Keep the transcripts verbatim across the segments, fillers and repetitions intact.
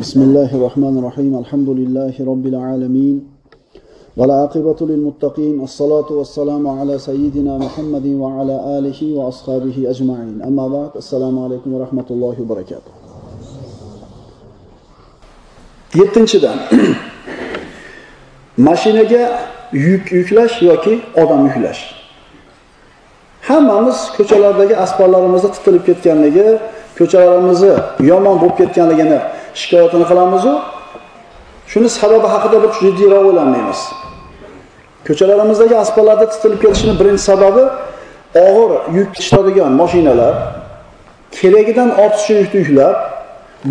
Bismillahirrahmanirrahim. Elhamdülillahi Rabbil alemin. Vel akibetu lil muttaqin. Esselatu vesselamu ala seyyidina Muhammedin ve ala alihi ve ashabihi ecma'in. Amma ba'd. Esselamu aleyküm ve rahmetullahi ve berekatuhu. Yettinchidan. Mashinaga yük yuklash yoki odam yuklash. Hammamiz ko'chalardagi asboblarimizda titilib ketganligi, ko'chalarimizni yomon bo'lib ketganligini shikoyatini qilamiz u. Shuni sababi haqida bir jiddiyroq o'ylanmaymiz. Ko'chalarimizdagi asboblarda titilib ketishining birinchi sababi og'ir yuk tashiydigan mashinalar keragidan ortiqcha yukni yuklab,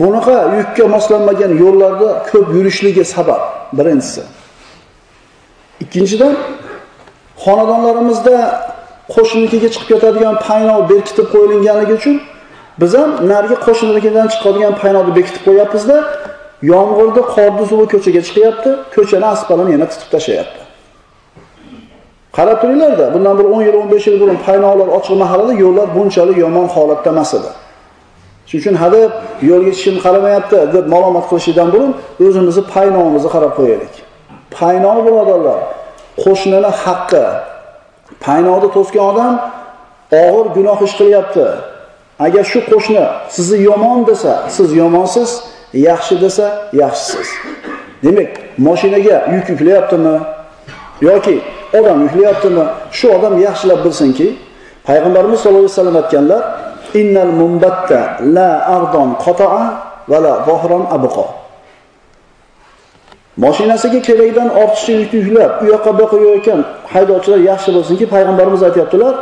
bunaqa yukka moslanmagan yo'llarda ko'p yurishligi sabab birinchisi. Ikkinchidan, xonadonlarimizda qo'shninikiga chiqib ketadigan paynol berkitib qo'yilganligi uchun biz ham narigi qo'shninikidan chiqadigan paynolni bekitib qo'yapmiz-da, yomg'irda qorda suvga ko'chaga chiqyapti, ko'chani asfaltini yana tutib tashlayapti. Qarab turinglar-da, bundan bir o'n yil, o'n besh yil burun paynollar ochiq mahallada yo'llar bunchalik yomon holatda emas edi. Shuning uchun hadeb yo'lga chiqishim qaramayapti deb ma'lumot qilishdan burun o'zimizni paynolimizni qarab qo'yaylik. Paynol birodarlar, qo'shnining haqqi. Paynoqda to'sgan odam og'ir gunoh ish qilyapti. Agar shu qo'shni sizni yomon desa, siz yomonsiz, yaxshi desa, yaxshisiz. Demak, mashinaga yuk yuklayaptimi yoki odam yuklayaptimi, shu odam yaxshilab bilsinki, payg'ambarimiz sollallohu alayhi vasallam aytganlar: "Innal mumbatta la ardon qata'a va la zahran abqa." Mashinasiga keragidan ortiqcha yukni yuklab, u yoqqa bu yoqqa yurayotgan haydovchilar yaxshi bo'lsinki, payg'ambarimiz aytayaptilar,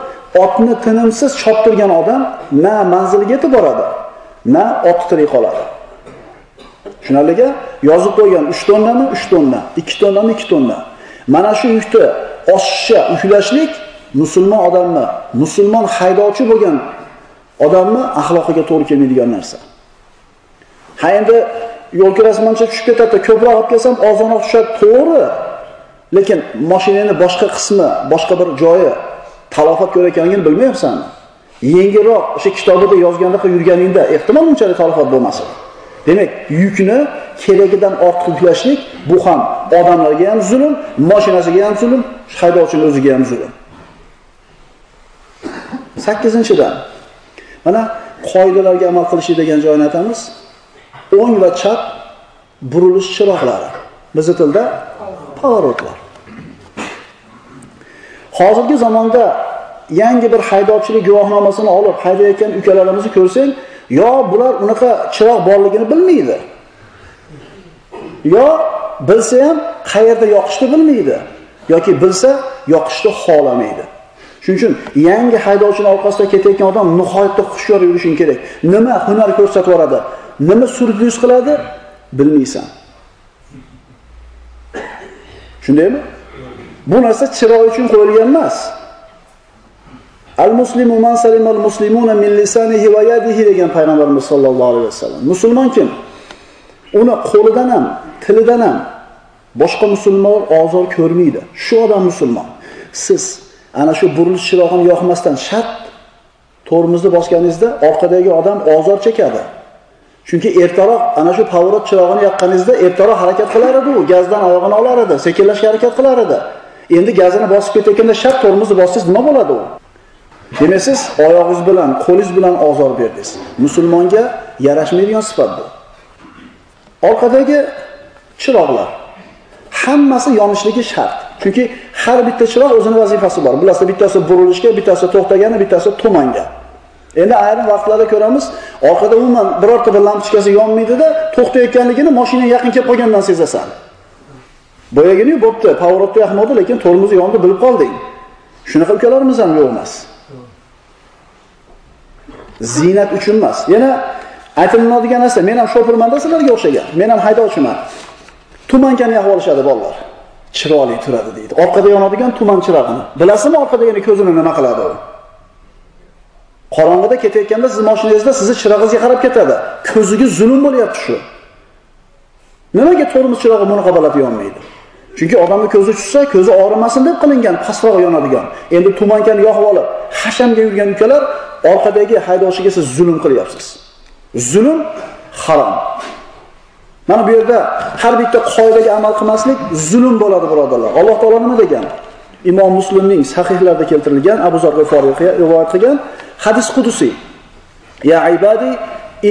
otni tinimsiz choptirgan odam na manziliga yetib boradi, na ot tirik qoladi. Shunaliga yozib qo'ygan uch tonnami uch tonna, ikki tonnami ikki tonna. Mana shu yukni oshiqcha yuklashlik musulmon odamni, musulmon haydovchi bo'lgan odamni axloqiga to'g'ri kelmaydigan narsa. Ha endi yo'l kirasmancha tushib ketadi, ko'proq olib kelsam ozroq tushadi, to'g'ri. Lekin mashinaning boshqa qismi, boshqa bir joyi talofat ko'rayotganligini bilmayapsanmi? Yengilroq o'sha kitobida yozganda yurganingda ehtimol unchalik talofat bo'lmasa. Demak, yukni keragidan ortiq yuklashlik bu ham odamlarga ham zulm, mashinasiga ham zulm, haydovchining o'ziga ham zulm. sakkizinchidan. Mana qoidalarga amal qilish degan joyni aytamiz. O'ng va chap burilish chiroqlari. Bizning tilda pavorotlar. Hozirgi zamonda yangi bir haydovchilik guvohnomasini olib haydayotgan ukalarimizni ko'rsang, yo bular unaqa chiroq borligini bilmaydi, yo bilsa ham qayerda yoqishni bilmaydi, yoki bilsa yoqishni xohlamaydi. Shuning uchun yangi haydovchining orqasida ketayotgan odam nihoyatda hushyor yurishing kerak. Nima hunar ko'rsatib boradi, nima surduz qiladi bilmaysan. Shundaymi? Bu narsa chiroq uchun qo'yilgan emas. Al-muslimu man salimal muslimuna min lisanihi va yadihi degan payg'ambarimiz sollallohu alayhi vasallam. Musulmon kim? Uni qo'lidan ham, tilidan ham boshqa musulmon azor ko'rmaydi. Shu odam musulmon. Siz ana shu burilish chirog'ini yoqmasdan shart tormozni bosganingizda orqadagi odam azor chekadi. Chunki ertaroq ana shu pavorot chirog'ini yoqqaningizda ertaroq harakat qilar edi, u gazdan oyog'ini olar edi, sekinlashga harakat qilar edi. Endi gazini bosib ketayotganda shart tormozni bossangiz nima bo'ladi u? Demak, siz oyog'ingiz bilan, qo'lingiz bilan azor berdingiz. Musulmonga yarashmaydigan sifat bu. Orqadagi chiroqlar hammasi yonishligi shart. Chunki har bitta chiroq o'zining vazifasi bor. Bularning bittasi burilishga, bittasi to'xtagani, bittasi tomanga. Endi ayrim vaqtlarda ko'ramiz, orqada umuman birorta bir lampochkasi yonmaydi-da, to'xtayotganligini mashina yaqin kelib qolgandan sezasan. Boyagini bo'pti, pavorotni yoqmadi, lekin tormoz yondi bilib qolding. Shunaqa ukalarimiz ham yo'q emas. Ziynat uchun emas. Yana aytiladigan narsa, men ham shopirmanda sizlarga o'xshagan. Men ham haydovchiman. Tumankani yaqib olishadi bolalar. Chiroqli turadi deydi. Orqada yonadigan tuman chirog'ini. Bilasizmi, orqadagini ko'zini nima qiladi u? Qorong'ida ketayotganda siz mashinangizda sizni chirog'ingizga qarab ketadi. Ko'ziga zulm bo'lyapti shu. Nimaga tormoz chirog'i bunaqa holatda yonmaydi? Chunki odamning ko'zi tushsa, ko'zi og'rimasin deb qilingan pastroq yonadigan. Endi tumankani yoqib olib, hashamga yurgan ukalar orqadagi haydovchiga siz zulm qilyapsiz. Zulm harom. Mana bu yerda har bitta qoidaga amal qilmaslik zulm bo'ladi, birodarlar. Alloh taolo nima degan? Imom Muslimning sahihlarida keltirilgan, Abu Zar G'iforiy rivoyat qilgan hadis qudusiy. Ya ibadi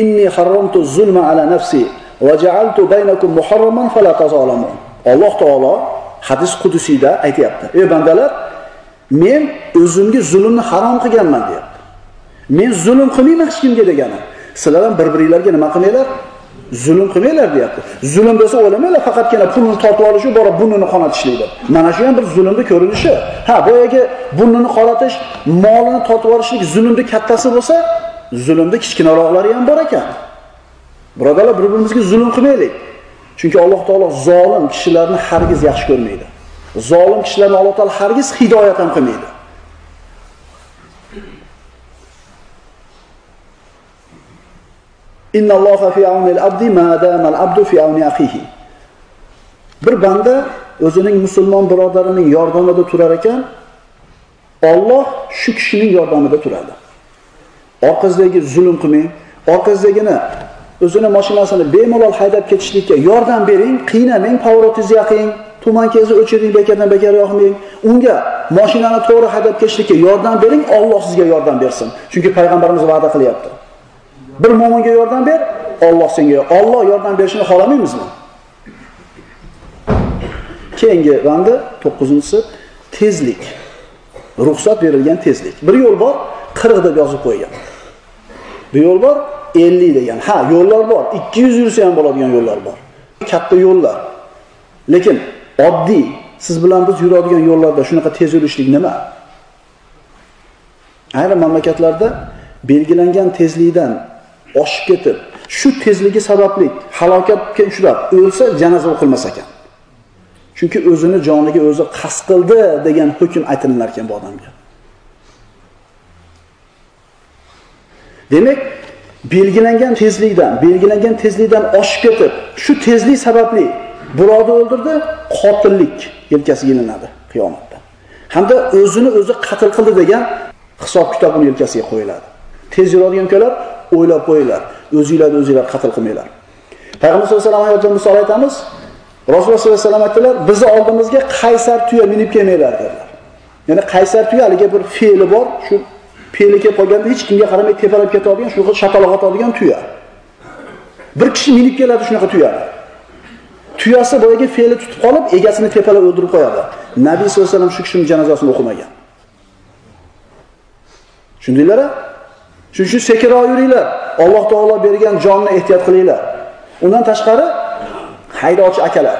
inni harramtu zulma ala nafsi va ja'altu baynakum muharraman fala tazalamu. Alloh taolo hadis qudusiyda aytayapti. Ey bandalar, men o'zimga zulmni harom qilganman deyapti. Men zulm qilmayman hech kimga degani. Sizlar ham bir-biringlarga nima qilinglar? Zulm qilmaylar deyapti. Zulm desa o'ylamanglar faqatgina pulni tortib olish bora bunini qonatishlik deb. Mana shu ham bir zulmning ko'rinishi. Ha, boyagi bunini qonatish, molini tortib olishlik zulmning kattasi bo'lsa, zulmning kichkinaroqlari ham bor ekan. Birodarlar, bir-birimizga zulm qilmaylik. Chunki Alloh taolo zolim kishilarni hargiz yaxshi ko'rmaydi. Zolim kishilarni Alloh taolo hargiz hidoyat ham qilmaydi. Inna Alloha fi auni al-abdi ma dama al-abdu fi auni akhihi. Bir banda o'zining musulmon birodarining yordamida turar ekan, Alloh shu kishining yordamida turadi. Orqasidagi zulm qilmang, orqasidagini o'zini mashinasini bemalol haydab ketishlikka yordam bering, qiynamang, pavrotingizni yaqing, tuman kezi o'chiring, bekatdan bekar yoqmang. Unga mashinani to'g'ri haydab ketishlikka yordam bering, Alloh sizga yordam bersin. Chunki payg'ambarimiz va'da qilyapti. Bir mo'minga yordam ber, Alloh senga. Alloh yordam berishini xolamaymizmi? Keyingi bandi to'qqizinchisi tezlik. Ruxsat berilgan tezlik. Bir yo'l bor, qirq deb yozib qo'ygan. Bir yo'l bor, ellik degan. Ha, yo'llar bor. ikki yuz yursa ham bo'ladigan yo'llar bor. Katta yo'llar. Lekin oddiy siz bilan biz yuradigan yo'llarda shunaqa tez yurishlik nima? Ayrim mamlakatlarda belgilangan tezlikdan oshib ketib, shu tezligi sababli halokatga uchrab, o'lsa janoza o'qilmas ekan. Chunki o'zini joniga o'zi qasd qildi degan hukm aytilinar ekan bu odamga. Demak, belgilangan tezlikdan, belgilangan tezlikdan oshib ketib, shu tezlik sababli birovni o'ldirdi, qotillik yelkasiga ilinadi qiyomatda. Hamda o'zini o'zi qatl qildi degan hisob-kitob uni yelkasiga qo'yiladi. Tez yuradigan ko'lar o'ylab qo'yinglar, o'zinglarni o'zinglar qatl qilmanglar. Payg'ambar sollallohu alayhi vasallam misol aytamiz. Rasululloh sollallohu alayhi vasallam aytdilar, bizni oldimizga qaysar tuya minib kelmanglar dedilar. Ya'ni qaysar tuya haliga bir fe'li bor, shu fe'li kelib qolganda hech kimga qaramay tepalab ketadigan, shu xil shapaloq otadigan tuya. Bir kishi minib keladi shunaqa tuyani. Tuyasi boyaga fe'li tutib qolib, egasini tepalab o'ldirib qo'yadi. Nabiy sollallohu alayhi vasallam shu kishining janozasini o'qimagan. Shundaylar-a? Shuning uchun sekinroq yuringlar. Alloh taolo bergan jonni ehtiyot qilinglar. Undan tashqari haydovchi akalar,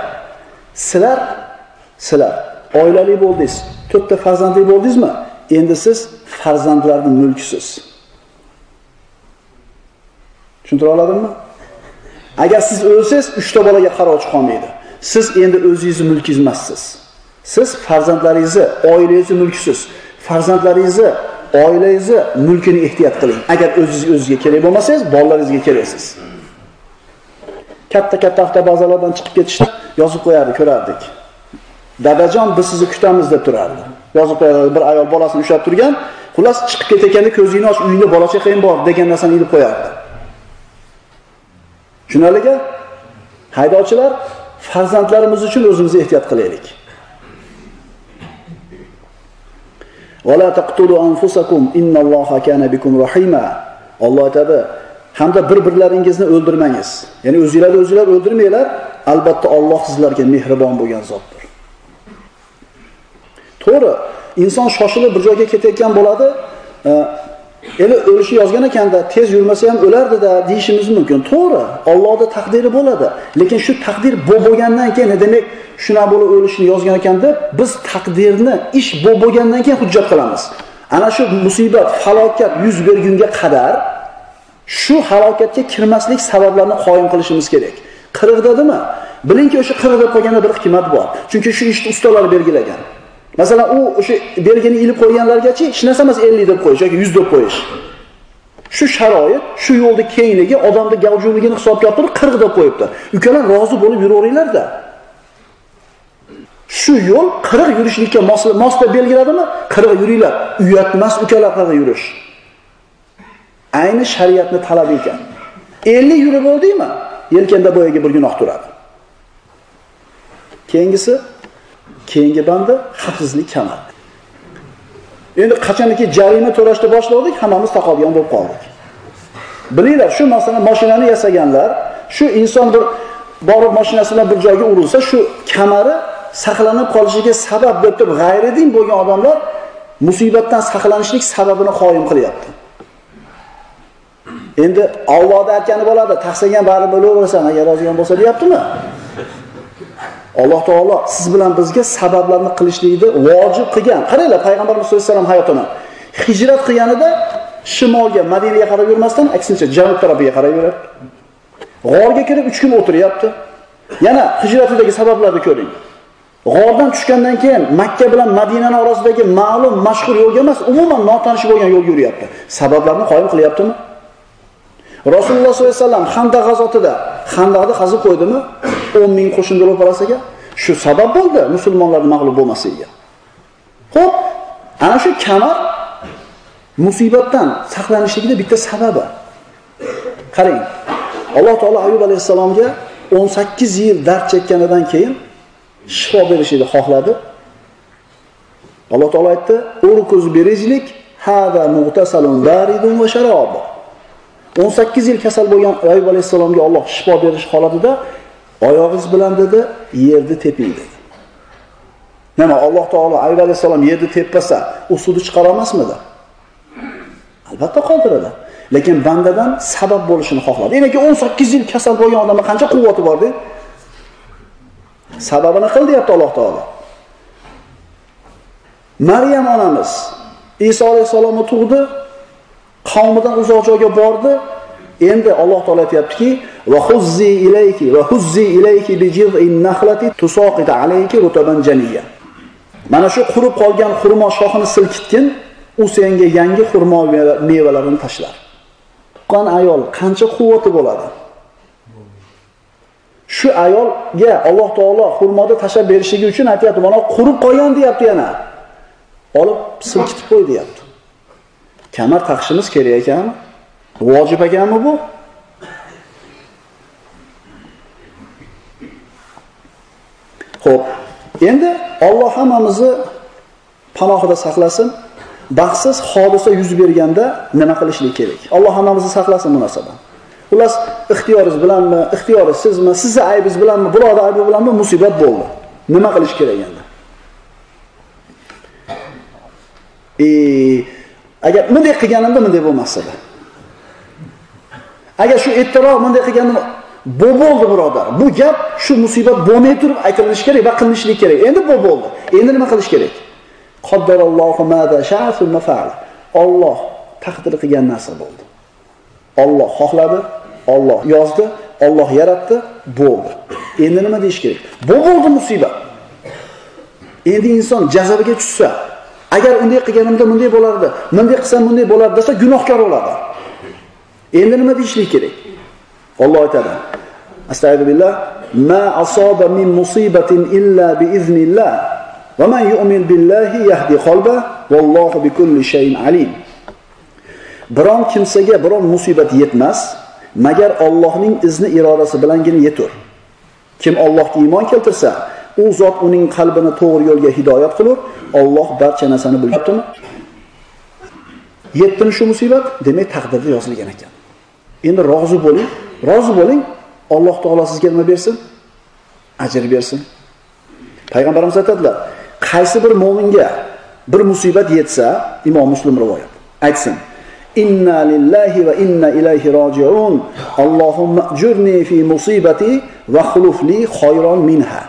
sizlar sizlar oilali bo'ldingiz, to'rtta farzandli bo'ldingizmi? Endi siz farzandlarning mulkisiz. Tushuntira oladimmi? Agar siz o'lsangiz, uchta bolaga qarovchi qolmaydi. Siz endi o'zingizni mulkingiz emassiz. Siz farzandlaringizni, oilangizni mulkisiz. Farzandlaringizni oilangizni mulkini ehtiyot qiling. Agar o'zingiz o'zingizga kerak bo'lmasangiz, bolalaringizga keraksiz. Katta-katta avtobazalardan chiqib ketishda yozib qo'yardi, ko'rardik. Dadajon, biz sizni kutamiz deb turardi. Yozib qo'yardi, bir ayol bolasini ushlab turgan, xullas chiqib ketayotganda ko'zingni och, uyingda bola-chaqang bor degan narsani ilib qo'yardi. Shunaliga haydovchilar, farzandlarimiz uchun o'zimizni ehtiyot qilaylik. Wala taqtulu anfusakum innalloha kana bikum rahima. Alloh taala hamda bir-birlaringizni o'ldirmangiz. Ya'ni o'zingizlarni o'zingizlar o'ldirmanglar. Albatta Alloh sizlarga mehribon bo'lgan zotdir. To'g'ri, inson shoshilib bir joyga ketayotgan bo'ladi. Endi o'lishi yozgan ekanda tez yurmasa ham o'lardi-da deyishimiz mumkin. To'g'ri, Allohning taqdiri bo'ladi. Lekin shu taqdir bo'lgandan keyin, demak, shuna bo'lib o'lishni yozgan ekan deb biz taqdirni ish bo'lgandan keyin hujjat qilamiz. Ana shu musibat, falokat yuz bergunga qadar shu halokatga kirmaslik sabablarini qoyim qilishimiz kerak. qirq dedimi? Bilingki, o'sha qirq deb qo'yganda bir hikmat bor. Chunki shu ishni ustalar belgilagan. Masalan, u o'sha belgini ilib qo'yganlargacha hech narsa emas ellik deb qo'yish yoki yuz deb qo'yish. Shu sharoit, shu yo'lning kengligi, odamning gavjumligini hisobga olib qirq deb qo'yibdi. Ukalar rozi bo'lib yuraveringlar-da. Shu yo'l qirq yurishlikka mos deb belgiladimi? qirq yuringlar. Uyatmas ukalarga yurish. Ayni shariatni talabi ekan. ellik yurib bo'ldingmi? yelkende boyagi bir gunoh turadi. Keyingisi, keyingi bandi xavfsizlik kamadi. Endi qachonki jarima to'lashni boshladik, hammamiz taqolgan bo'lib qoldik. Bilinglar, shu masalan mashinani yasaganlar, shu inson bir borib mashinasi bilan bir joyga urilsa, shu kamari saqlanib qolishiga sabab bo'lib turib g'ayridin bo'lgan odamlar musibatdan saqlanishlik sababini qoyim qilyapti. Endi Allohda aytgani bo'ladi, taqsagan baribir bo'laversan, agar rozigan bo'lsa deyaptimi? Alloh taolo siz bilan bizga sabablarni qilishlikni vojib qilgan. Qaranglar, payg'ambarimiz sollallohu alayhi vasallam hayotini hijrat qilganida shimolga, Madinaga qarab yurmasdan, aksincha janub tarafiga qarab yuradi. G'orga kirib uch kun o'tiryapti. Yana hijratidagi sabablarni ko'ring. G'ordan tushgandan keyin Makka bilan Madinani orasidagi ma'lum, mashhur yo'lga emas, umuman notanish bo'lgan yo'lga yuryapti. Sabablarni qoyim qilyaptimi? Rasululloh sollallohu alayhi vasallam Xandaq g'azotida Xandaqni qazib qo'ydimi? o'n ming qo'shinni ro'parasiga shu sabab bo'ldi, musulmonlar mag'lub bo'lmasligiga. Xo'p, ana shu kamar musibatdan saqlanishlikning bitta sababi. Qarang, Alloh taolo Ayyub alayhisalomga o'n sakkiz yil dard chekganidan keyin shifo berishni xohladi. Alloh taolo aytdi: "Urkuz birijlik hada mughtasalun daridun va sharob." o'n sakkiz yil kasal bo'lgan Ayyub alayhisalomga Alloh shifo berish holatida oyog'ingiz bilan dedi, yerni teping dedi. Nima Alloh taolo Ayyub alayhisalom yerni tepmasa, u suvni chiqara olmasmidi? Albatta qoldiradi. Lekin bandadan sabab bo'lishini xohladi. Demak, o'n sakkiz yil kasal bo'lgan odamda qancha quvvati bor-da? Sababini qil deyapti Alloh taolo. Maryam onamiz Iso alayhisalomni tug'di, qavmidan uzoq joyga bordi. Endi Alloh taolay aytayaptiki: "Va huzzi ilayki va huzzi ilayki bi jiz'in nakhlati tusaqit alayki rutaban janiyya." Mana shu qurib qolgan xurmo shoxini silkitgin, u senga yangi xurmo mevalarini tashlar. Tuqqan ayol qancha quvvati bo'ladi? Shu ayolga Alloh taolo xurmoni tashab berishligi uchun aytayapti, mana qurib qolgan deyapti yana. Olib silkitib qo'y deyapti. Kamar taqishimiz kerak ekanmi? Vojib ekanmi bu? Xo'p, endi Alloh hammamizni panohida saqlasin. Baxtsiz hodisa yuz berganda nima qilishlik kerak? Alloh hammamizni saqlasin bu narsadan. Xullas, ixtiyoringiz bilanmi, ixtiyorsizmi, sizning aybingiz bilanmi, birodar aybi bilanmi musibat bo'ldi. Nima qilish kerak endi? E, agar bunday qilganimda bunday bo'lmasdi. Agar shu e'tirof bunday qilganim bu bo'ldi birodar. Bu gap shu musibat bo'lmay turib aytilishi kerak va qilinishlik kerak. Endi bu bo'ldi. Endi nima qilish kerak? Qaddarallohu ma sha'a thumma fa'ala. Alloh taqdir qilgan narsa bo'ldi. Alloh xohladi, Alloh yozdi, Alloh yaratdi, bo'ldi. Endi nima deish kerak? Bu bo'ldi musibat. Endi inson jazoga tushsa, agar unday qilganimda bunday bo'lardi, bunday qilsam bunday bo'lardi desa gunohkor bo'ladi. Endi nima deyishlik kerak? Alloh taala: "Astagfir billah, ma asaba min musibatin illa bi iznillah, va man yu'min billahi yahdi qalbahu, vallohu bi kulli shay'in alim." Biron kimsaga biron musibat yetmas, magar Allohning izni irodasi bilangina yetur. Kim Allohga iymon keltirsa, u zot uning qalbini to'g'ri yo'lga hidoyat qilur. Alloh barcha narsani biladimi? Yetdimi shu musibat? Demak, taqdirda yozilgan ekan. Endi rozi bo'ling, rozi bo'ling. Alloh taolo sizga nima bersin? Ajr bersin. Payg'ambarimiz aytadilar, qaysi bir mu'minga bir musibat yetsa, Imom Muslim rivoyat, aytsin: "Inna lillahi va inna ilayhi roji'un. Allohumma ajurni fi musibati va xuluf li khayran minha."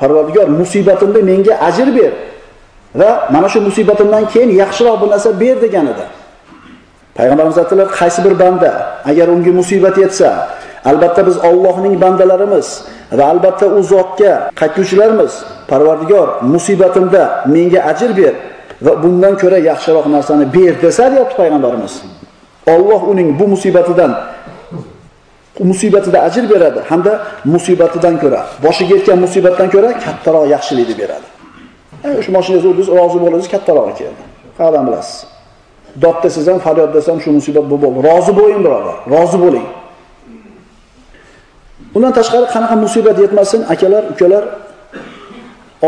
Parvardigor, musibatimda menga ajr ber va mana shu musibatimdan keyin yaxshiroq bir narsa ber deganida. Payg'ambarimiz aytdilar, qaysi bir banda agar unga musibat yetsa, albatta biz Allohning bandalarimiz va albatta u zotga qaytuvchilarimiz. Parvardigor, musibatimda menga ajr ber va bundan ko'ra yaxshiroq narsani ber desa, deyapti payg'ambarimiz. Alloh uning bu musibatidan u musibatida ajr beradi hamda musibatidan ko'ra, boshiga yetgan musibatdan ko'ra kattaroq yaxshilikni beradi. Yani şu maşinesi olduğunuz, razı boğulunuz, kattalağı ki. Kalan bilesiz. Dat desizem, faryat desem, şu musibet bu boğulun. Razı boğulun burada, razı boğulun. Bundan tashqari qanaqa musibat yetmasin, akalar, ukalar,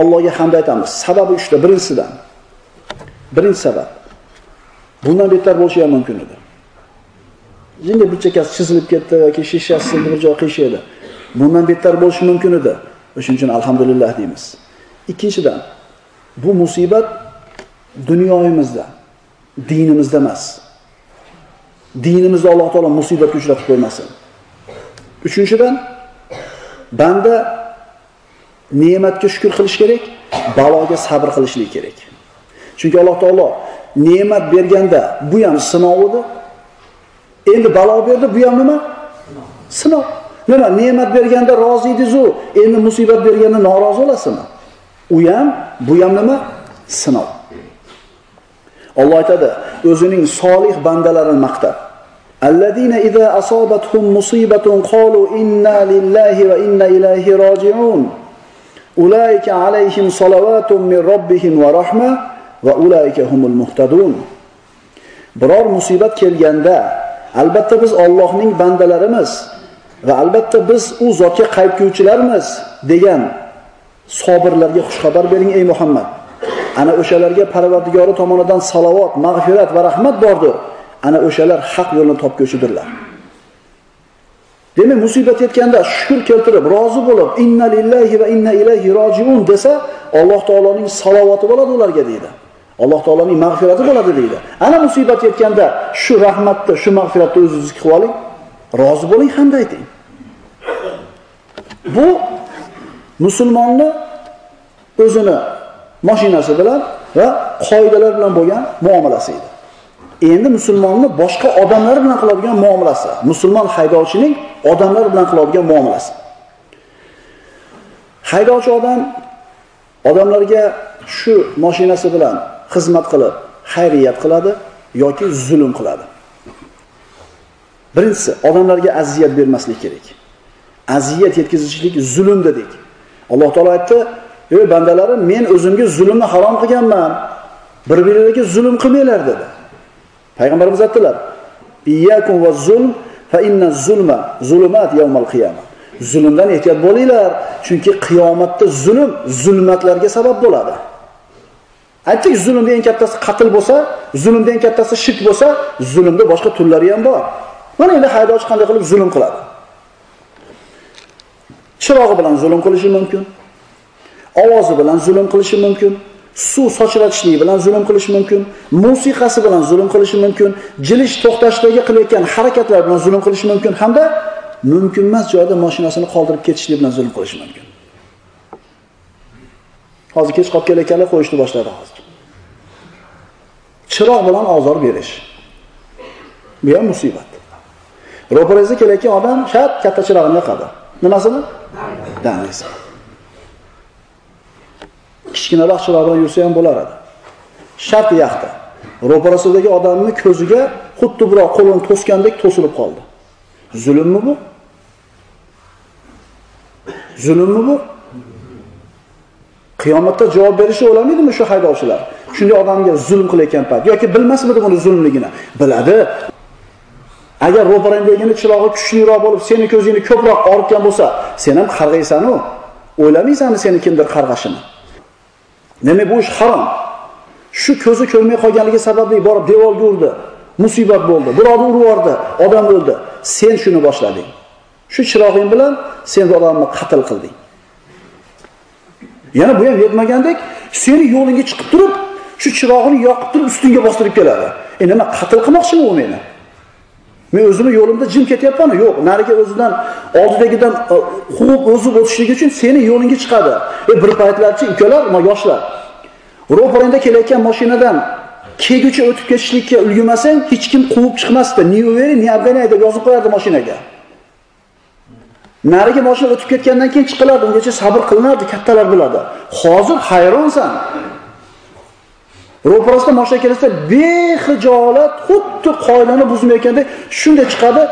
Allohga hamd aytamiz. Sababi uchta, birinchisidan. Birinchi sabab. Bundan betar bo'lishi ham mumkin edi. Jinga burchakasi chizilib ketdi yoki shishasi bir joy qishidi. Bundan betar bo'lishi mumkin edi. O'shuning uchun alhamdulillah deymiz. Ikkinchidan, bu musibat dunyoyimizda, dinimizda emas. Dinimizda Alloh taolo musibatga uchratib qo'ymasin. Uchinchidan, banda ne'matga shukr qilish kerak, baloga sabr qilishlik kerak. Chunki Alloh taolo ne'mat berganda bu ham sinov edi. Endi balo berdi, bu ham nima? Sinov. Nima? Ne'mat berganda rozi edingiz-u, endi musibat berganda norozi olasizmi? U ham, bu ham nima? Sinov. Alloh aytadi, o'zining solih bandalarini maqtab. Allazina iza asabatuhum musibatun qalu inna lillahi va inna ilayhi roji'un. Ulaika alayhim salavatun min rabbihim va rahma va ulaika humul muhtadun. Biror musibat kelganda, albatta biz Allohning bandalarimiz va albatta biz u zotga qaytuvchilarmiz degan sobirlarga xushxabar bering ey Muhammad. Ana o'shalarga Parvardigori tomonidan salovat, mag'firat va rahmat bordir. Ana o'shalar haq yo'lni topguvchidirlar. Demak, musibat yetganda shukr keltirib, rozi bo'lib, inna lillahi va inna ilayhi roji'un desa, Alloh taoloning salovati bo'ladi ularga deydi. Alloh taoloning mag'firati bo'ladi deydi. Ana musibat yetganda shu rahmatni, shu mag'firatni o'zingizga qilib oling, rozi bo'ling hamda ayting. Bu musulmonni o'zini mashinasi bilan va qoidalar bilan bo'lgan muomalasi edi. Endi musulmonni boshqa odamlar bilan qiladigan muomalasi, musulmon haydovchining odamlar bilan qiladigan muomalasi. Haydovchi odam odamlarga shu mashinasi bilan xizmat qilib, xayriyat qiladi yoki zulm qiladi. Birinchisi, odamlarga aziyat bermaslik kerak. Aziyat yetkazishlik zulm dedik. Alloh taolo aytdi: "Ey bandalarim, men o'zimga zulmni harom qilganman. Bir-biringizga zulm qilmanglar" dedi. Payg'ambarimiz aytdilar: "Iyyakum va zulm fa inna zulma zulumat yawmal qiyamah." Zulmdan ehtiyot bo'linglar, chunki qiyomatda zulm zulmatlarga sabab bo'ladi. Aytdik, zulmda eng kattasi qatl bo'lsa, zulmda eng kattasi shirk bo'lsa, zulmda boshqa turlari ham bor. Mana endi haydovchi qanday qilib zulm qiladi? Chirog'i bilan zulm qilishi mumkin. Ovozi bilan zulm qilishi mumkin, suv sochilishligi bilan zulm qilishi mumkin, musiqasi bilan zulm qilishi mumkin, jilish to'xtashdagi qilayotgan harakatlar bilan zulm qilishi mumkin hamda mumkin emas joyda mashinasini qoldirib ketishlik bilan zulm qilishi mumkin. Hozir kech qolib kelayotganlar qo'yishni boshladi hozir. Chiroq bilan azor berish. Bu ham musibat. Ro'parasiga kelayotgan odam shat katta chirog'ini yoqadi. Nimasini? Danglasa. Kichkinaroq chiroq bilan yursa ham bo'lar edi. Shart yaxta. Ro'parasidagi odamning ko'ziga xuddi biroq qo'lini to'sgandek to'silib qoldi. Zulmmi bu? Zulmmi bu? Qiyomatda javob berishi o'laydimi shu haydovchilar? Shunday odamga zulm qilayotgan payt yoki bilmasmidi buni zulmligini? Biladi. Agar ro'parangdagini chirog'i kuchliroq bo'lib, seni ko'zingni ko'proq og'ritgan bo'lsa, sen ham qarg'aysan-ku. O'ylamaysanmi seni kimdir qarg'ashini? Nima bu ish harom. Shu ko'zi ko'rmay qolganligi sababli borib devorga urdi. Musibat bo'ldi. Birovni urib yubordi, odam o'ldi. Sen shuni boshlading. Shu chirog'ing bilan sen odamni qatl qilding. Yana bu ham yetmagandek, seni yo'lingga chiqib turib, shu chirog'ini yoqib turib ustingga bostirib keladi. E nima qatl qilmoqchimi u meni? Men o'zimni yo'limda jim ketyapman-ku, yo'q, nariga o'zidan oldidagidan huquq o'zi o'tishligi uchun seni yo'lingga chiqadi. E bir paytlarchi ukalar, yoshlar, ro'parangda kelayotgan mashinadan keygucha o'tib ketishlikka ulgurmasang, hech kim quvib chiqmasdi. Ni Uveri, ni Afganiya deb yozib qo'yardi mashinaga. Nariga mashina o'tib ketgandan keyin chiqiladi, ungacha sabr qilinardi, kattalar biladi. Hozir hayronsan. Ro'parasida mashina kelsa, bexijolat, xuddi qoidani buzmayotgandek shunday chiqadi.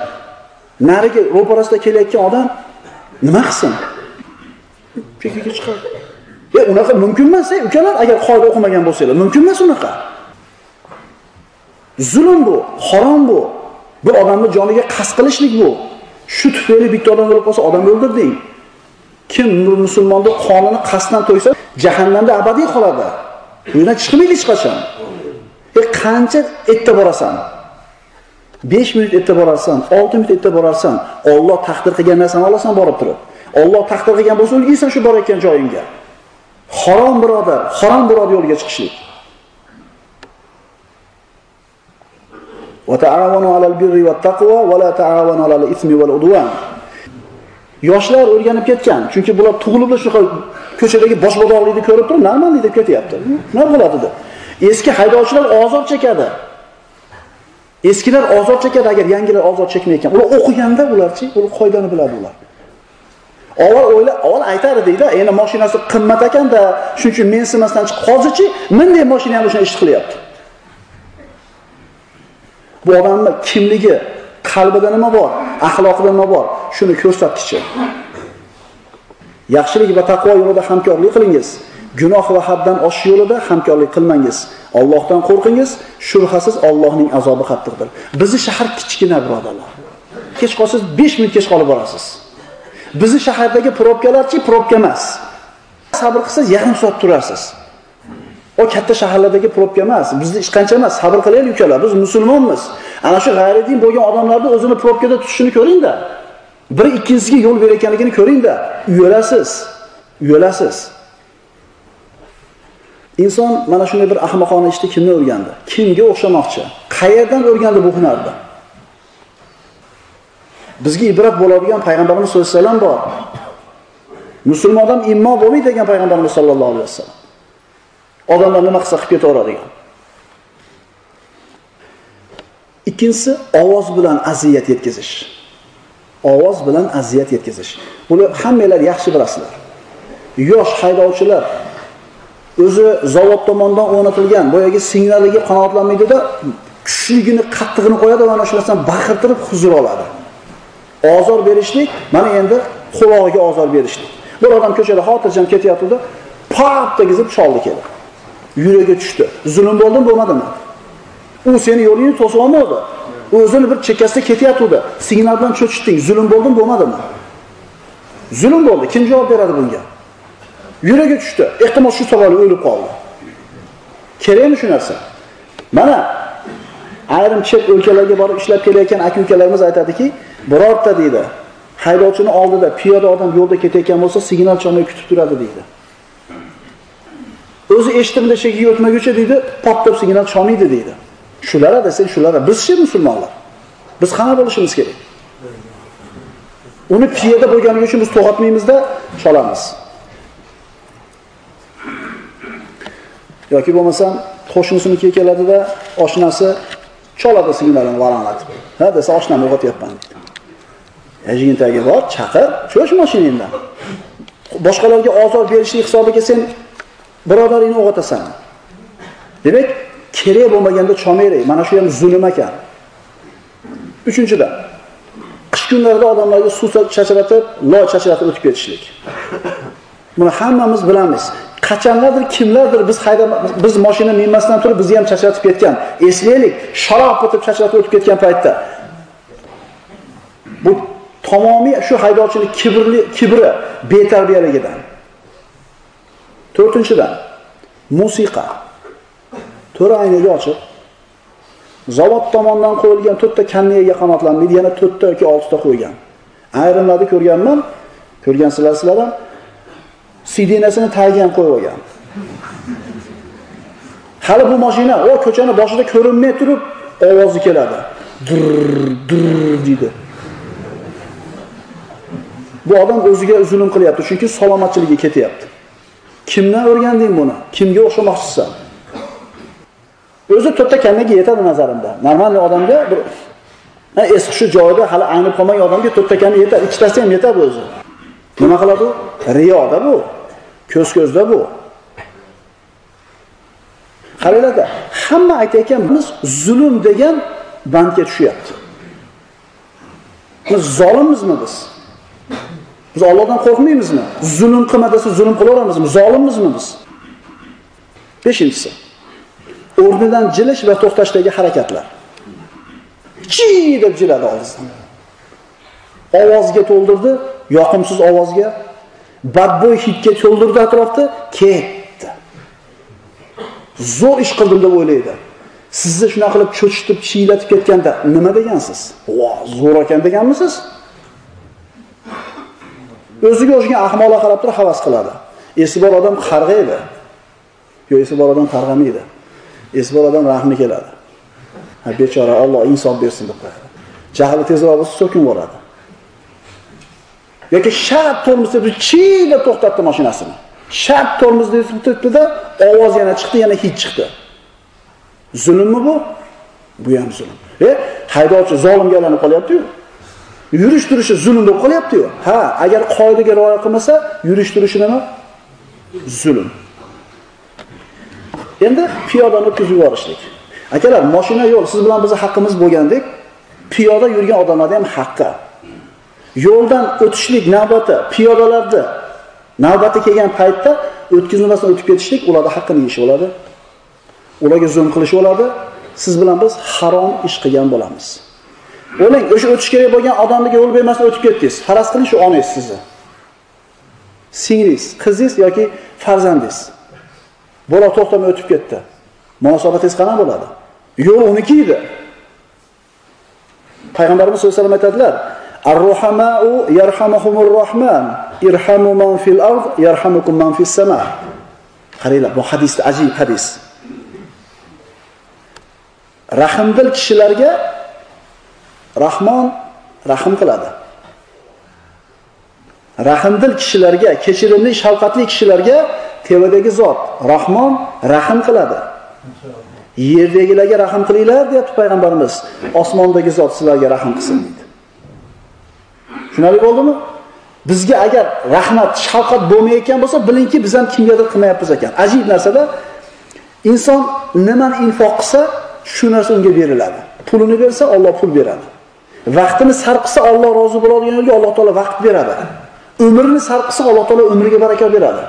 Nariga ro'parasida kelayotgan odam nima qilsin? Chekkaga chiqadi. Ya unaqa mumkin emas, ukalar, agar qoida o'qimagan bo'lsanglar, mumkin emas unaqa. Zulm bu, harom bu. Bir odamning joniga qasd qilishlik bu. Şu tüfeyle bitti adam ölüp olsa adam öldür deyin. Kim Müslüman'da kanını kasdan toysa cehennemde abadiy kalada. Bu yüzden çıkmayla hiç kaçan. E kanca ette borasan. besh minut ette borasan, olti minut ette borasan, Allah takdir qilgan narsani olasan borib turib. Allah takdir qilgan bo'lsa o'lgaysan shu borayotgan joyingga. Harom birodar, harom birodar yo'lga chiqishlik. Ve ta'avanu alal birri ve taqva ve la ta'avanu alal ismi vel udvan. Yoshlar o'rganib ketgan. Chunki bular tug'ilib shu ko'chadagi boshbodoqlikni ko'rib turib, normallik deb ko'tyapti. Nima bo'ladi deb. Eski haydovchilar azob chekadi. Eskilar azob chekadi, agar yangilar azob chekmayotgan. Ular o'qiganda ularchi, ular qoidani biladi ular. Avval o'yla, avval aytar edi-da, endi mashinasi qimmat ekan-da, shuning uchun men simasdan chiqib hozirchi, bunday mashina ham o'sha ish qilyapti. Bu adamın kimliği, kalbide nima bor, ahlakide nima bor, şunu ko'rsatkichi. Yaxshilik ve taqvo yo'lida hamkorlik qilingiz, gunoh ve haddan oshish yo'lida hamkorlik qilmangiz. Allohdan qo'rqingiz, shubhasiz Allohning azobi qattiqdir. Bizi shahar kichkina birodarlar. Kech qolsiz besh minut kech qolib borasiz. Bizi shahardagi probkalarchi probka emas. Sabr qilsiz yarim soat turasiz. O katta shaharlardagi probka emas, bizni ish qancha emas, sabr qilaylik ukalar, biz musulmonmiz. Ana shu g'ayridin bo'lgan odamlarni o'zini probkada tutishini ko'ringda. Bir ikkinchisiga yo'l berayotganligini ko'ringda, uyalasiz, uyalasiz. Inson mana shunday bir ahmoqona ishni kimdan o'rgandi? Kimga o'xshamoqchi? Qayerdan o'rgandi bu hunarni? Bizga ibrat bo'ladigan payg'ambarimiz sollallohu alayhi vasallam bor. Musulmon odam immo bo'lmaydi degan payg'ambarimiz sollallohu alayhi vasallam. Odamlar nima qilsa qilib ketaveradigan. Ikkinchisi ovoz bilan aziyat yetkazish. Ovoz bilan aziyat yetkazish. Buni hammanglar yaxshi bilasizlar. Yosh haydovchilar o'zi zavod tomonidan o'rnatilgan boyagi signaliga qanoatlanmaydi-da, kuchligini, qattig'ini qo'yadi va ana shundan baqirtirib huzur oladi. Azor berishlik, mana endi qulog'iga azor berishlik. Bir odam ko'chada xotirjam ketyapti-da, pop degizib choldi keldi. Yuragi tushdi. Zulm bo'ldimi, bo'lmadimi? U seni yo'lingni to'sib olmadi. O'zini bir chekkasida ketyapti. Signaldan cho'chishding. Zulm bo'ldimi, bo'lmadimi? Zulm bo'ldi. Kim javob beradi bunga? Yuragi tushdi. Ehtimol shu savol o'lib qoldi. Kerakmi shu narsa? Mana ayrim chet o'lkalarga borib ishlab kelayotgan aka-ukalarimiz aytadiki, birorta deydi, haydovchining oldida piyoda odam yo'lda ketayotgan bo'lsa, signal chaqmay kutib turadi deydi. O'zi eshitmida chekiga o'tmaguncha deydi, pop-pop signal chalmaydi deydi. Shulara desen shulara, bizchi musulmonlar. Biz qana bo'lishimiz kerak. Uni piyada bo'lganligi uchun biz to'g'atmaymiz-da, chalamiz. Yoki bo'lmasam, qo'shnisining keladi-da, oshnasi chaladi signalini varanlatib. Ha, desa oshnam o'g'atyapman deydi. Ajintaga bor, chaqir, cho'sh mashinangdan. Boshqalarga azor berishlik hisobiga sen birodaringni o'g'atasan. Demak, kerak bo'lmaganda chomayray. Mana shu ham zulm ekan. Uchinchidan, qish kunlarida odamlarga suv chachratib, loy chachratib o'tib ketishlik. Buni hammamiz bilamiz. Qachonlardir kimlardir biz hayda biz mashina minmasdan turib bizni ham chachratib ketgan. Eslaylik, sharob o'tib chachratib o'tib ketgan paytda. Bu tamomiy shu haydovchining kibrli kibri, betarbiyaligidan. To'rtinchidan, musiqa. To'ra aynaga ochib, zavod tomonidan qo'yilgan to'rtta kanniyaga qanotlanmaydi, yana to'rtta yoki oltita qo'ygan. Ayrimlarni ko'rganman, ko'rgansizlar sizlar ham, C D-nasini tagiga ham qo'yib olgan. Hali bu mashina o ko'chani boshida ko'rinmay turib, ovozi keladi. Dur, dur dedi. Bu odam o'ziga zulm qilyapti, chunki salomatchiligi ketyapti. Kimdan o'rganding buni? Kimga o'xshamoqchisan? O'zi to'rtta kannaga yetadi nazarimda. Normal odamga bir ha eski shu joyda hali aynib qolmagan odamga to'rtta kanna yetadi, ikkitasi ham yetadi o'zi. Nima qiladi u? Riyoda bu. Ko'z-ko'zda bu. Qaranglar, hamma aytayotgan biz zulm degan bandga tushyapti. Biz zolimizmi biz? Biz Allohdan qo'rqmaymizmi? Zulm qilma desa zulm qilaveramizmi? Zolimizmi biz? Beshinchisi, o'rnidan jilish va to'xtashdagi harakatlar. Chi deb jiladi oldizdan. ovozga to'ldirdi, yoqimsiz ovozga, badbo'y hidga to'ldirdi atrofda, ketdi. Zo'r ish qildim deb o'ylaydi. Sizni shunaqa qilib cho'chitib, chiylatib ketganda nima degansiz? Vo, zo'r ekan deganmisiz? O'ziga o'zgan ahmoqqa qarab turib havas qiladi. Esi bor odam qarg'aydi. Yo'q, esi bor odam qarg'amaydi. Esi bor odam rahmi keladi. Ha, bechora Alloh inson bersin deb qo'yadi. Jahli tezroq bo'lsa so'kin bo'ladi. Yoki sharp tormozni chiyla to'xtatdi mashinasini. Sharp tormozni tutdi-da, ovoz yana chiqdi, yana hid chiqdi. Zulmmi bu? Bu ham zulm. E, haydovchi zolimga aylanib qolyapti-ku. Yurish turishi zulm deb qolyapti-ku. Ha, agar qoidaga rioya qilmasa, yurish turishi nima? Zulm. Endi piyodani kuzib yuborishlik. Akalar, mashina yo'l, siz bilan bizning haqqimiz bo'lgandek, piyoda yurgan odamlarda ham haqqi. Yo'ldan o'tishlik navbati, piyodalarda navbati kelgan paytda o'tkazmasdan o'tib ketishlik ularning haqqini yeyish bo'ladi. Ularga zulm qilish bo'ladi. Siz bilan biz harom ish qilgan bo'lamiz. O'ling, o'sha o'tish kerak bo'lgan odamga yo'l bermasdan o'tib ketdingiz. Xaras qiling shu onangiz sizni. Singlingiz, qizingiz yoki farzandingiz. Bola to'xtamay o'tib ketdi. Munosabatingiz qanday bo'ladi? Yo'q, uniki edi. Payg'ambarimiz sollallohu alayhi vasallam aytadilar: "Ar-ruhamau yarhamuhumur rahman, irhamu man fil ard yarhamukum man fis sama." Qaranglar, bu hadisda ajib hadis. Rahimdil kishilarga Rahmon rahim qiladi. Rahimdil kishilarga, kechirimli, shafqatli kishilarga tevadagi zot Rahmon rahim qiladi. Yerdagilarga rahim qilinglar deyapti payg'ambarimiz. Osmondagi zot sizlarga rahim qilsin dedi. Tushunarli bo'ldimi? Bizga agar rahmat, shafqat bo'lmayotgan bo'lsa, bilingki, biz ham kimgadir qilmayapmiz ekan. Ajib narsada inson nimani infoq qilsa shu narsa unga beriladi. Pulini bersa Alloh pul beradi. Vaqtini sarf qilsa Alloh rozi bo'ladigan yo'lga Alloh taolo vaqt beradi. Umrini sarf qilsa Alloh taolo umriga barakot beradi.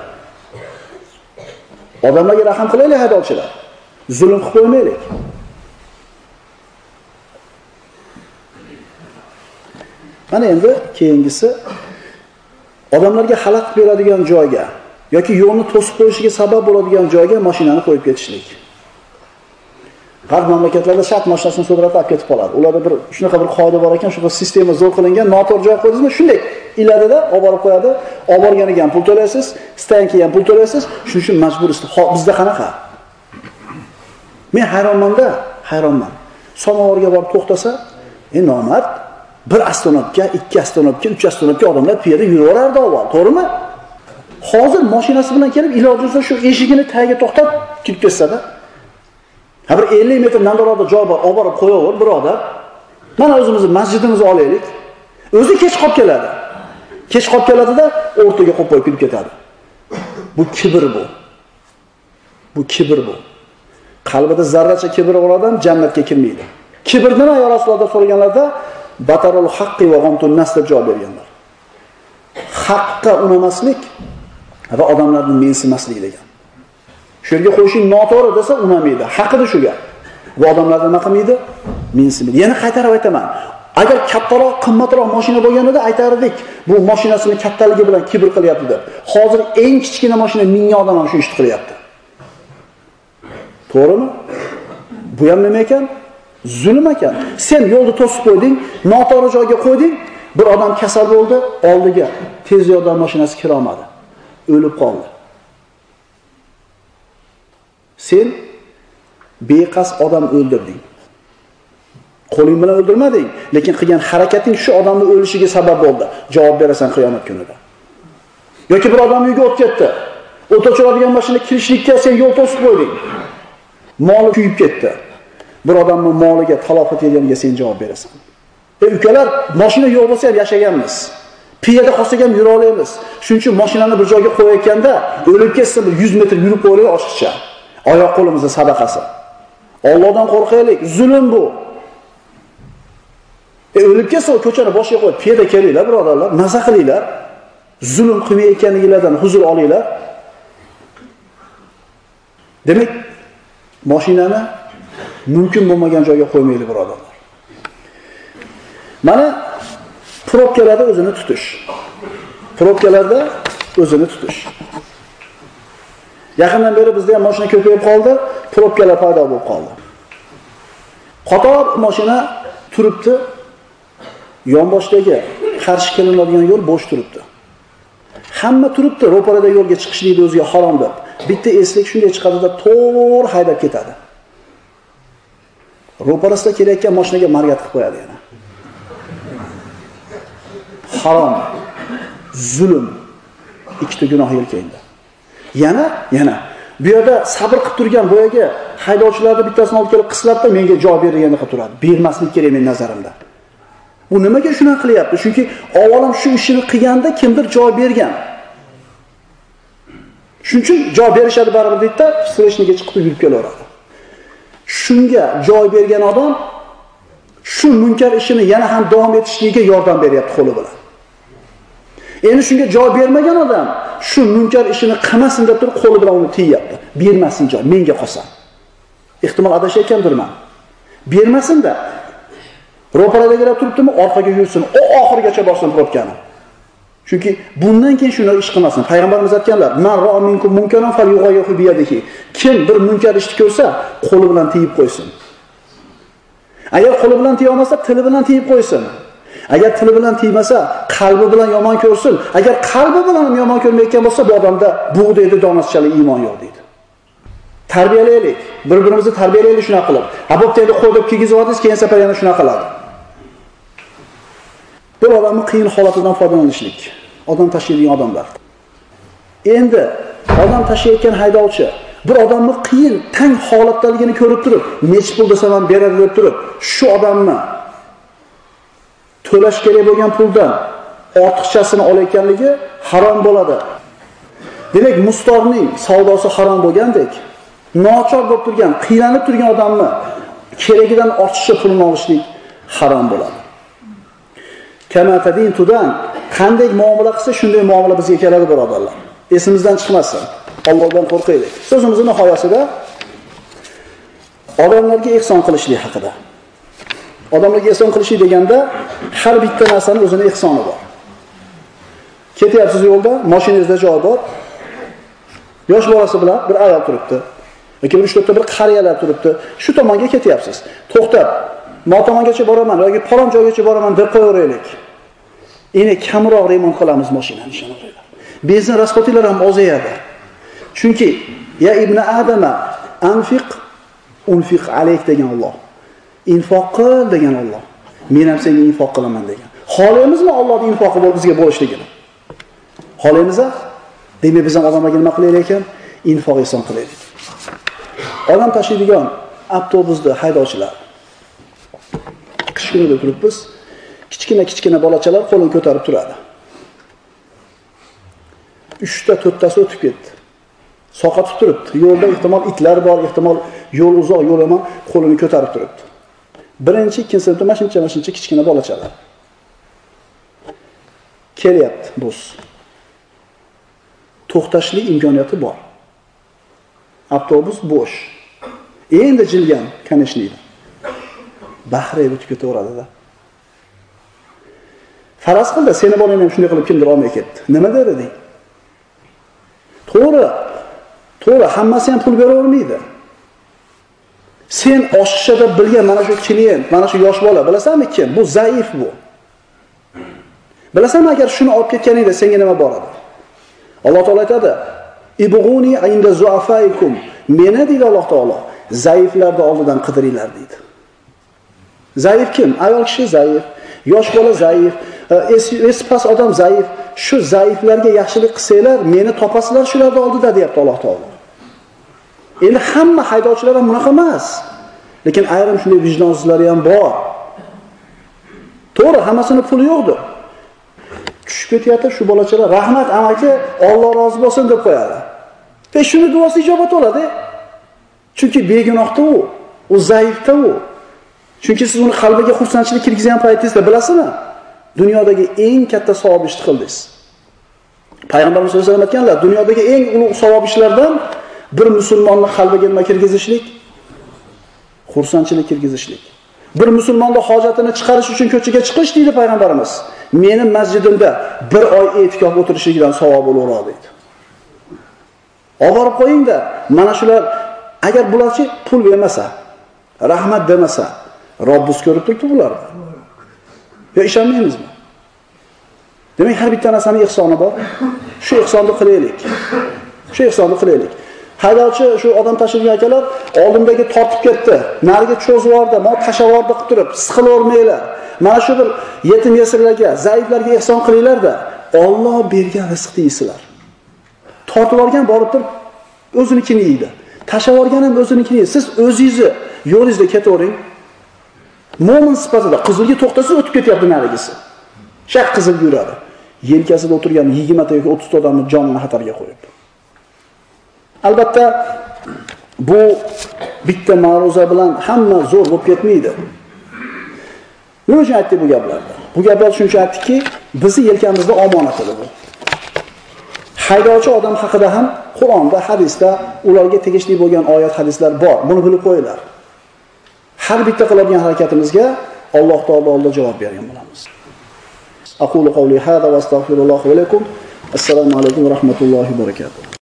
Odamlarga rahim qilaylik haydovchilar. Zulm qilib qo'ymaylik. Mana endi keyingisi odamlarga xalaqit beradigan joyga yoki yo'lni to'sib qo'yishiga sabab bo'ladigan joyga mashinani qo'yib ketishlik. Har mamlakatlarda shart mashinasini sudratib ketib qoladi. Ularda bir shunaqa bir qoida bor ekan, shunaqa sistema zo'r qilingan, noto'g'ri joy qo'ydingizmi? Shunday iladida olib borib qo'yadi. Olib borganiga ham pul to'laysiz, stankiga ham pul to'laysiz. Shuning uchun majbur istiqo bizda qanaqa? Men hayronmanda, hayronman. Samovarga borib to'xtasa, e nomard bir astronavtga, ikki astronavtga, uch astronavtga odamlar piyoda yuraverardi avval, to'g'rimi? Hozir mashinasi bilan kelib iloji bo'lsa shu eshigini tagiga to'xtab kirib ketsa-da, ha bir ellik metr nariroqda joy bor, olib borib qo'yaver birodar. Mana o'zimizning masjidimizni olaylik. O'zi kech qolib keladi. Kech qolib keladi-da, o'rtaga qo'yib qo'yib ketadi. Bu kibr bu. Bu kibr bu. Qalbida zarracha kibr bo'ladigan jannatga kirmaydi. Kibr nima? Ya Rasulullohdan so'raganlarda batarul haqqi va g'amtun nas deb javob berganlar. Haqqa unamaslik va odamlarni mensimaslik degan. Shu yerga qo'yishing noto'g'ri desa unamaydi. Haqida shu gap. Bu odamlar nima qilmaydi? Mensimaydi. Yana qaytarib aytaman. Agar kattaroq, qimmatroq mashina bo'lganida aytardik, bu mashinasini kattaligi bilan kibr qilyapti deb. Hozir eng kichkina mashina mingga odam ham shu ishni qilyapti. To'g'rimi? Bu ham nima ekan? Zulm ekan. Sen yo'lni to'sib qo'yding, noto'g'ri joyga qo'yding, bir odam kasal bo'ldi, oldiga tez yordam mashinasi kira olmadi. O'lib qoldi. Sen beqas odam o'ldirding. Qo'ling bilan o'ldirmading, lekin qilgan harakating shu odamning o'lishiga sabab bo'ldi. Javob berasan qiyomat kunida. Yoki bir odam uyga o'tib ketdi. O't o'chiradigan mashina kirishlikka sen yo'l to'sib qo'yding. Moli kuyib ketdi. Bir odamning moliga talofat yetganiga sen javob berasan. E ukalar, mashina yo'q bo'lsa ham yashaganmiz. Piyoda qolsak ham yura olamiz. Shuning uchun mashinani bir joyga qo'yayotganda o'lib ketsa bir yuz metr yurib qo'yaylik oshiqcha. Oyoq qo'limizda sadaqasi. Allohdan qo'rqaylik, zulm bu. E o'lib ketsa ko'chani boshiga qo'yib, piyoda kelinglar, birodarlar, maza qilinglar. Zulm qilmayotganliklaridan huzur olinglar. Demak, mashinani mumkin bo'lmagan joyga qo'ymaylik, birodarlar. Mana Propyalarda o'zini tutish. Propyalarda o'zini tutish. Yaqindan beri bizda ham mashina ko'payib qoldi, propyalar paydo bo'lib qoldi. Qator mashina turibdi. Yonboshdagi qarshi kelinadigan yo'l bo'sh turibdi. Hamma turibdi, ro'parada yo'lga chiqishlikni o'ziga harom deb. Bitta eslik shunday chiqadida to'r haydab ketadi. Ro'parasida kelayotgan mashinaga margat qilib qo'yadi yana. Harom, zulm, ikkita gunoh yelkangda. Yana, yana bu yerda sabr qilib turgan boyaga haydovchilarning bittasini olib kelib qislatda menga javob berganda turadi. Bermaslik kerak men nazarimda. Bu nimaga shunaqa qilyapti? Chunki avvalam shu ishini qilganda kimdir javob bergan. Shuning uchun javob berishadi baribir deydi-da, sirishniga chiqib yurib kelaveradi. Shunga javob bergan odam shu munkar ishini yana ham davom etishligiga yordam beryapti qo'li bilan. Endi shunga javob bermagan odam shu munkar ishini qilmasin deb turib qo'li bilan uni tiyapti. Bermasin javob, menga qolsa. Ehtimol adashayotgandirman. Bermasin-da. Ro'paradagilar turibdimi, orqaga yursin, o oxirgacha borsin propkani. Chunki bundan keyin shuni ish qilmasin. Payg'ambarimiz aytganlar, "Man ra'a minkum munkaran falyughayyirhu bi yadihi." Kim bir munkar ishni ko'rsa, qo'li bilan tiyib qo'ysin. Agar qo'li bilan tiya olmasa, tili bilan tiyib qo'ysin. Agar tili bilan tiymasa, qalbi bilan yomon ko'rsin. Agar qalbi bilan yomon ko'rmayotgan bo'lsa, bu odamda bug'daydi, donaschalar iymon yo'q deydi. Tarbiyalaylik, bir-birimizni tarbiyalaylik shuna qilib. Ha bo'pti, endi qo'yib kigizyapsiz, keyin safar yana shuna qiladi. Bir odamning qiyin holatidan foydalanishlik, odam tashiydigan odamlar. Endi odam tashiyotgan haydovchi bir odamning qiyin, tang holatdaligini ko'rib turib, nechta pul desa ham beradi deb turib, shu odamni to'lash kerak bo'lgan puldan ortiqchasini olayotganligi harom bo'ladi. Demak, mustorning savdosi harom bo'lgandek, nochor bo'lib turgan, qiylanib turgan odamni keragidan ortiqcha pulni olishlik harom bo'ladi. Kamatadin tudan qanday muomala qilsa shunday muomala bizga keladi birodarlar. Esimizdan chiqmasin. Allohdan qo'rqaylik. So'zimizning nihoyasida odamlarga ihson qilishlik haqida. Odamlarga ihson qilishlik deganda har bitta narsaning o'zining ihsoni bor. Ketyapsiz yo'lda, mashinangizda javob bor. Yosh bolasi bilan bir ayol turibdi. Yoki uch to'rt ta bir qariyalar turibdi. Shu tomonga ketyapsiz. To'xtab, notomongacha boraman yoki palon joygacha boraman deb qo'yaveraylik. Endi kamroq remont qilamiz mashinani shunaqalar. Benzin rasxotilar ham ozayadi. Chunki ya ibn adama anfiq unfiq alayk degan Alloh. Infoq qil degan Alloh. Men ham senga infoq qilaman degan. Xohlaymizmi Allohning infoqi bo'l bizga bo'lishligini? Xohlaymizmi? Demak biz ham odamlarga nima qilaylik ekan? Infoq ihson qilaylik. Odam tashiydigan avtobusda haydovchilar. Qishkunda turibmiz. Kichkina-kichkina bolachalar qo'lini ko'tarib turadi. uch ta to'rt tasi o'tib ketdi. Soqat turibdi. Yo'lda ehtimol itlar bor, ehtimol yo'l uzoq, yo'l emas, qo'lini ko'tarib turibdi. birinchi ikkinchi sinfda mashincha-mashincha kichkina bolachalar. Kelyapti bus. To'xtashlik imkoniyati bor. Avtobus bo'sh. Endi jilgan konechniyda. Bahrayib o'tib ketaveradi-da. Faraz qildi, seni bolangni ham shunday qilib kimdir olmay ketdi. Nima dedi deng? To'g'ri. To'g'ri, hammasi ham pul bera olmaydi. Sen oshiqshada bilgan mana shu klient, mana shu yosh bola, bilasanmi kim? Bu zaif bu. Bilasanmi agar shuni olib ketganingda senga nima boradi? Alloh taolay aytadi: Ibuguni inda zuafaikum. Meni deydi Alloh taolo, zaiflarni oldidan qidiringlar deydi. Zaif kim? Ayol kishi zaif, yosh bola zaif, espas odam zaif. Shu zaiflarga yaxshilik qilsanglar, meni topasizlar shularni oldida deyapti Alloh taolo. Endi hamma haydovchilar ham bunaqa emas. Lekin ayrim shunday vijdonsizlari ham bor. To'g'ri, hammasini puli yo'qdir. Tushib ketyapti shu bolachalar, rahmat amaki, Alloh rozi bo'lsin deb qo'yadi. Ve şunu duası icabat oladı. Çünkü begunohda o. O zayıfda o. Çünkü siz onu kalbaki kursançılık kirgizayan payetiniz de bilasını. Dünyadaki en katta savab işti kıldıyız. Peygamberimiz sallallohu alayhi ve sellem etkenler, dünyadaki en ulug' savab işlerden bir musulmanlık kalbaki kirgizişlik, kursançılık kirgizişlik. Bir musulmon da hojatini chiqarish uchun ko'chaga chiqish deydi payg'ambarimiz. Meni masjidimda bir oy e'tikof o'tirishidan savob olaroq deydi. Oborib qo'yingda, mana shular agar bularchi pul bermasa, rahmat demasa, Robbimiz ko'rib turibdi bularni. Yo ishonmaymizmi? Demak, har bitta narsaning ihsoni bor. Shu ihsonni qilaylik. Shu ihsonni qilaylik. Haydovchi shu odam tashirgan akalar oldimdagi tortib ketdi. Nariga cho'zib yordi, men tashavordi qilib turib, siqilavermanglar. Mana shu bir yetim yesirlarga, zaiflarga ihson qilinglar-da, Alloh bergan rizq deysizlar. Tortib olgan borib turib o'zinikini yeydi. Tashavorgan ham o'zinikini yeydi. Siz o'zingizni yo'lingizda ketavering. Mo'min sifatida qizilga to'xtasiz o'tib ketyapti narigisi. Shaq qizil yuradi. Yelkasida o'tirgan yigirma ta yoki o'ttiz ta odamning jonini xatarga qo'yibdi. Albatta bu bitta ma'ruza bilan hamma zo'r bo'lib ketmaydi. Nima uchun aytdik bu gaplarni? Bu gaplar shuncha aytdikki, bizni yelkamizda omonat edi bu. Haydovchi odam haqida ham Qur'onda, hadisda ularga tegishli bo'lgan oyat, hadislar bor. Buni bilib qo'yinglar. Har bitta qiladigan harakatimizga Alloh taolodan javob bergan bo'lamiz. Aqulu qawli hada va astagfirulloh va lakum. Assalomu alaykum va rahmatullohi va barakatuh.